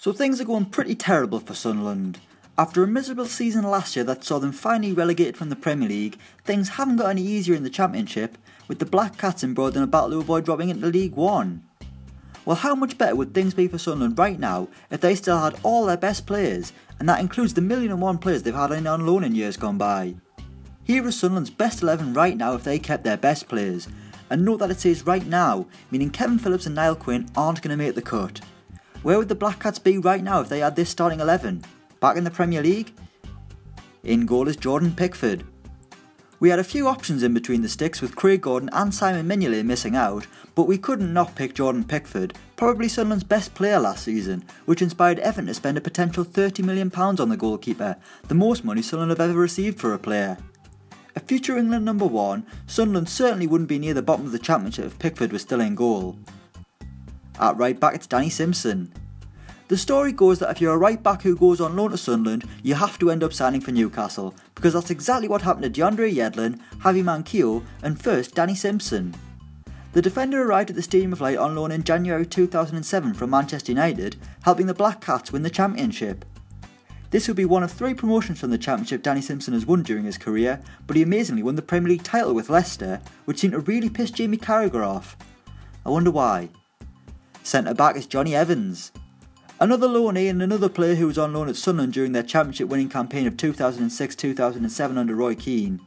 So things are going pretty terrible for Sunderland. After a miserable season last year that saw them finally relegated from the Premier League, things haven't got any easier in the Championship, with the Black Cats embroiled in a battle to avoid dropping into League One. Well, how much better would things be for Sunderland right now if they still had all their best players, and that includes the 1,000,001 players they've had on loan in years gone by. Here is Sunderland's best 11 right now if they kept their best players, and note that it says right now, meaning Kevin Phillips and Niall Quinn aren't going to make the cut. Where would the Black Cats be right now if they had this starting 11? Back in the Premier League? In goal is Jordan Pickford. We had a few options in between the sticks with Craig Gordon and Simon Mignolet missing out, but we couldn't not pick Jordan Pickford, probably Sunderland's best player last season, which inspired Everton to spend a potential £30 million on the goalkeeper, the most money Sunderland have ever received for a player. A future England number one, Sunderland certainly wouldn't be near the bottom of the Championship if Pickford was still in goal. At right back it's Danny Simpson. The story goes that if you're a right back who goes on loan to Sunderland, you have to end up signing for Newcastle, because that's exactly what happened to DeAndre Yedlin, Javier Manquillo and first Danny Simpson. The defender arrived at the Stadium of Light on loan in January 2007 from Manchester United, helping the Black Cats win the Championship. This would be one of three promotions from the Championship Danny Simpson has won during his career, but he amazingly won the Premier League title with Leicester, which seemed to really piss Jamie Carragher off. I wonder why. Centre back is Johnny Evans. Another loanee and another player who was on loan at Sunderland during their Championship winning campaign of 2006-2007 under Roy Keane.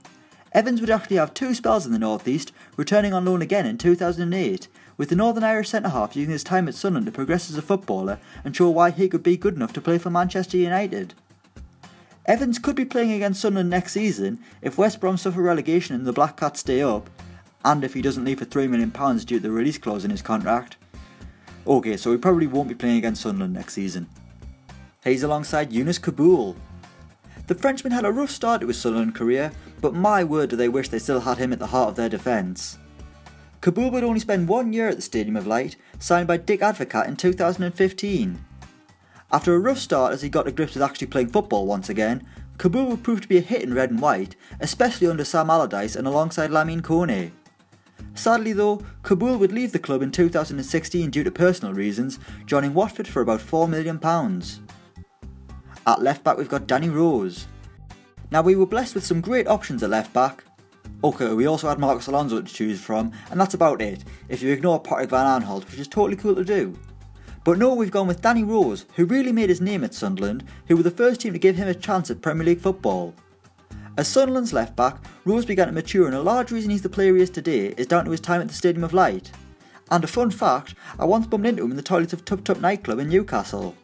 Evans would actually have two spells in the North East, returning on loan again in 2008, with the Northern Irish centre-half using his time at Sunderland to progress as a footballer and show why he could be good enough to play for Manchester United. Evans could be playing against Sunderland next season if West Brom suffer relegation and the Black Cats stay up, and if he doesn't leave for £3 million due to the release clause in his contract. Okay, so we probably won't be playing against Sunderland next season. He's alongside Younes Kaboul. The Frenchman had a rough start to his Sunderland career, but my word do they wish they still had him at the heart of their defence. Kaboul would only spend 1 year at the Stadium of Light, signed by Dick Advocaat in 2015. After a rough start as he got to grips with actually playing football once again, Kaboul would prove to be a hit in red and white, especially under Sam Allardyce and alongside Lamine Kone. Sadly though, Kaboul would leave the club in 2016 due to personal reasons, joining Watford for about £4 million. At left back we've got Danny Rose. Now we were blessed with some great options at left back. Okay, we also had Marcus Alonso to choose from, and that's about it, if you ignore Patrick Van Aanholt, which is totally cool to do. But no, we've gone with Danny Rose, who really made his name at Sunderland, who were the first team to give him a chance at Premier League football. As Sunderland's left back, Rose began to mature, and a large reason he's the player he is today is down to his time at the Stadium of Light. And a fun fact, I once bumped into him in the toilets of Tup Tup nightclub in Newcastle.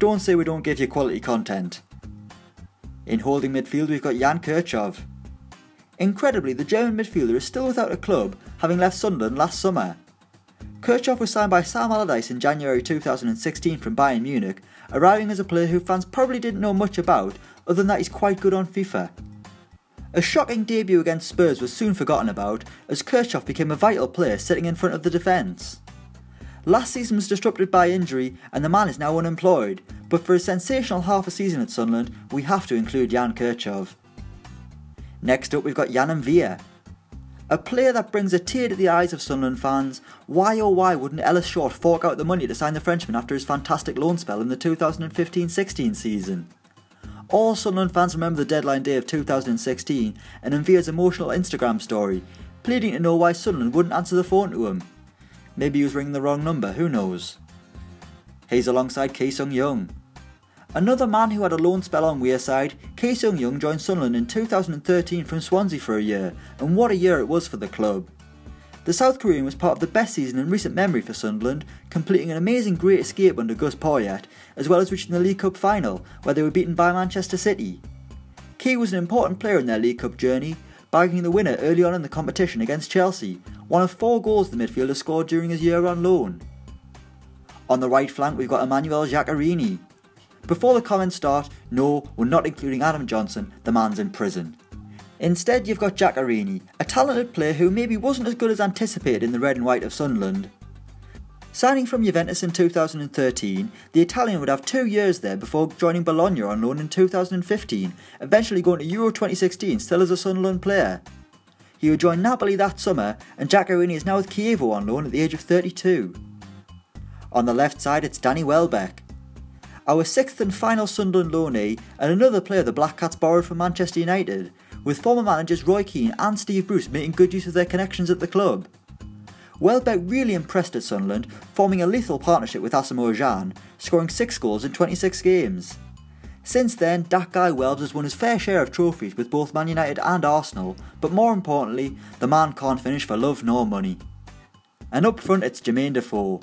Don't say we don't give you quality content. In holding midfield we've got Jan Kirchhoff. Incredibly, the German midfielder is still without a club, having left Sunderland last summer. Kirchhoff was signed by Sam Allardyce in January 2016 from Bayern Munich, arriving as a player who fans probably didn't know much about, other than that he's quite good on FIFA. A shocking debut against Spurs was soon forgotten about, as Kirchhoff became a vital player sitting in front of the defence. Last season was disrupted by injury and the man is now unemployed, but for a sensational half a season at Sunderland, we have to include Jan Kirchhoff. Next up we've got Jan Kirchhoff. A player that brings a tear to the eyes of Sunderland fans. Why oh why wouldn't Ellis Short fork out the money to sign the Frenchman after his fantastic loan spell in the 2015-16 season? All Sunderland fans remember the deadline day of 2016 and Nvia's emotional Instagram story, pleading to know why Sunderland wouldn't answer the phone to him. Maybe he was ringing the wrong number, who knows. He's alongside Ki Sung-yueng. Another man who had a loan spell on Wearside, Ki Sung-yueng joined Sunderland in 2013 from Swansea for a year, and what a year it was for the club. The South Korean was part of the best season in recent memory for Sunderland, completing an amazing great escape under Gus Poyet, as well as reaching the League Cup final, where they were beaten by Manchester City. Ki was an important player in their League Cup journey, bagging the winner early on in the competition against Chelsea, one of 4 goals the midfielder scored during his year on loan. On the right flank we've got Emanuele Giaccherini. Before the comments start, no, we're not including Adam Johnson, the man's in prison. Instead you've got Giaccherini, a talented player who maybe wasn't as good as anticipated in the red and white of Sunderland. Signing from Juventus in 2013, the Italian would have 2 years there before joining Bologna on loan in 2015, eventually going to Euro 2016 still as a Sunderland player. He would join Napoli that summer, and Giaccherini is now with Chievo on loan at the age of 32. On the left side it's Danny Welbeck. Our sixth and final Sunderland loanee and another player the Black Cats borrowed from Manchester United, with former managers Roy Keane and Steve Bruce making good use of their connections at the club. Welbeck really impressed at Sunderland, forming a lethal partnership with Asamoah Gyan, scoring 6 goals in 26 games. Since then, that guy Welbs has won his fair share of trophies with both Man United and Arsenal, but more importantly, the man can't finish for love nor money. And up front it's Jermain Defoe.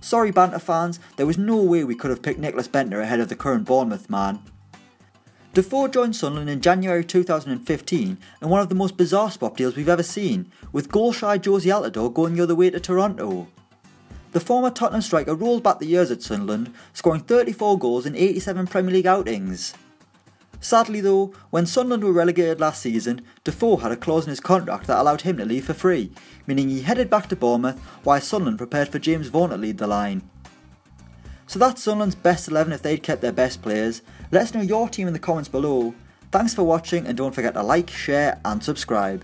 Sorry Banter fans, there was no way we could have picked Nicholas Bentner ahead of the current Bournemouth man. Defoe joined Sunderland in January 2015 in one of the most bizarre swap deals we've ever seen, with goal-shy Josie Altidore going the other way to Toronto. The former Tottenham striker rolled back the years at Sunderland, scoring 34 goals in 87 Premier League outings. Sadly though, when Sunderland were relegated last season, Defoe had a clause in his contract that allowed him to leave for free, meaning he headed back to Bournemouth while Sunderland prepared for James Vaughan to lead the line. So that's Sunderland's best 11 if they'd kept their best players. Let us know your team in the comments below. Thanks for watching and don't forget to like, share and subscribe.